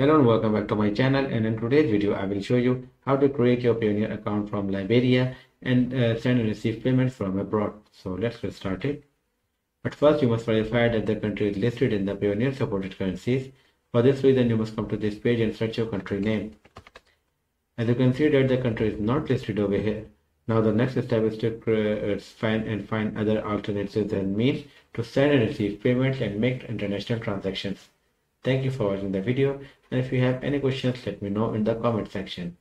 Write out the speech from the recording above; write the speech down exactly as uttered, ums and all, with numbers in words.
Hello and welcome back to my channel, and in today's video I will show you how to create your Payoneer account from Liberia and uh, send and receive payments from abroad. So let's get started. But first you must verify that the country is listed in the Payoneer supported currencies. For this reason you must come to this page and search your country name. As you can see that the country is not listed over here. Now the next step is to find and find other alternatives and means to send and receive payments and make international transactions. Thank you for watching the video, and if you have any questions let me know in the comment section.